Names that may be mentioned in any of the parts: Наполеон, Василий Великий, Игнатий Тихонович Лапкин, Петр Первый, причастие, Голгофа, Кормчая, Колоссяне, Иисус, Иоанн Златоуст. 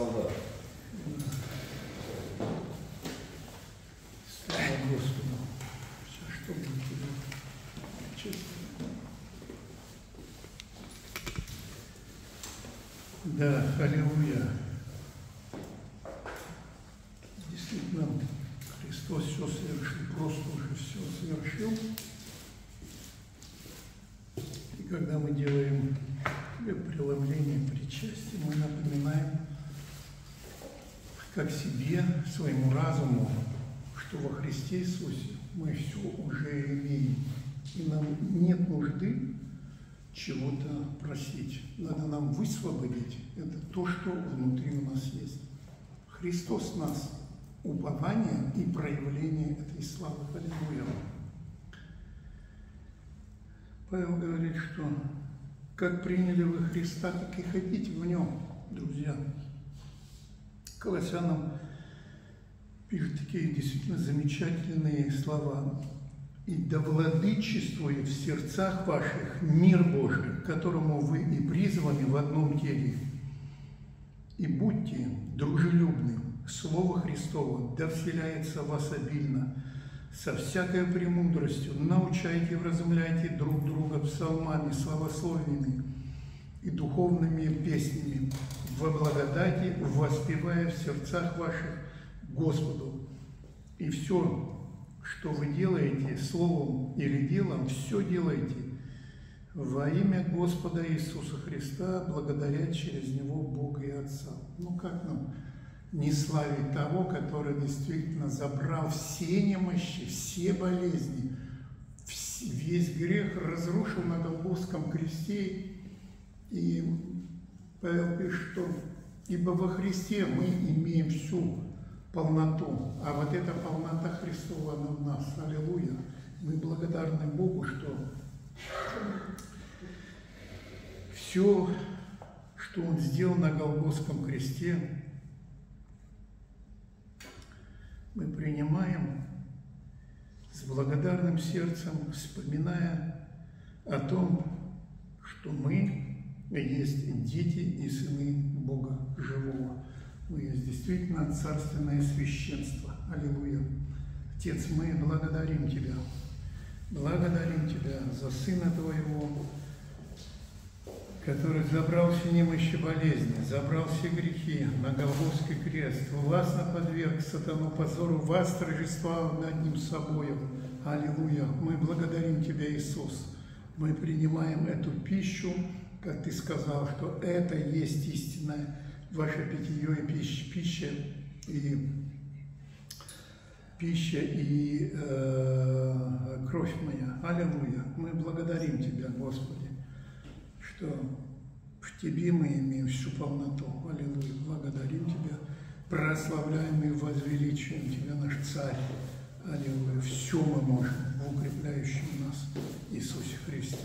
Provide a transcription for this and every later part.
солдат. Слава Господу, что мы тебя чувствуем. Да, аллилуйя. Действительно, Христос все совершил, просто уже все совершил. И когда мы делаем преломление причастия, мы напоминаем как себе, своему разуму, что во Христе Иисусе мы все уже имеем, и нам нет нужды чего-то просить. Надо нам высвободить это то, что внутри у нас есть. Христос нас, упование и проявление этой славы. Аллилуйя. Павел говорит, что как приняли вы Христа, так и ходите в Нем, друзья. Колоссянам пишут такие действительно замечательные слова. «И да владычествует в сердцах ваших мир Божий, к которому вы и призваны в одном теле. И будьте дружелюбны, Слово Христово да вселяется в вас обильно, со всякой премудростью, научайте и вразумляйте друг друга псалмами, славословными и духовными песнями, во благодати воспевая в сердцах ваших Господу. И все, что вы делаете, словом или делом, все делайте во имя Господа Иисуса Христа, благодаря через Него Бога и Отца». Ну как нам не славить того, который действительно забрал все немощи, все болезни, весь грех разрушил на Голгофском кресте. И Павел пишет, что «Ибо во Христе мы имеем всю полноту, а вот эта полнота Христова, она в нас». Аллилуйя! Мы благодарны Богу, что все, что Он сделал на Голгофском кресте, мы принимаем с благодарным сердцем, вспоминая о том, что мы есть дети и сыны Бога Живого. Мы есть действительно царственное священство. Аллилуйя! Отец, мы благодарим Тебя. Благодарим Тебя за Сына Твоего, который забрал все немощи болезни, забрал все грехи на Голгофский крест, властно подверг сатану позору, вас торжествовал над ним собою. Аллилуйя! Мы благодарим Тебя, Иисус. Мы принимаем эту пищу, как Ты сказал, что это есть истинное ваше питье и пища и кровь моя. Аллилуйя! Мы благодарим Тебя, Господи, что в Тебе мы имеем всю полноту. Аллилуйя! Благодарим Тебя, прославляем и возвеличиваем Тебя, наш Царь. Аллилуйя! Все мы можем в укрепляющем нас Иисусе Христе.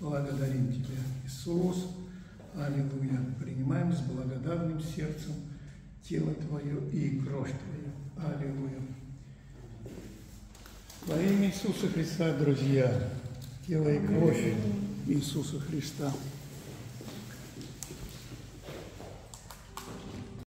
Благодарим Тебя, Иисус. Аллилуйя! Принимаем с благодарным сердцем тело Твое и кровь Твою. Аллилуйя! Во имя Иисуса Христа, друзья, тело и кровь Иисуса Христа.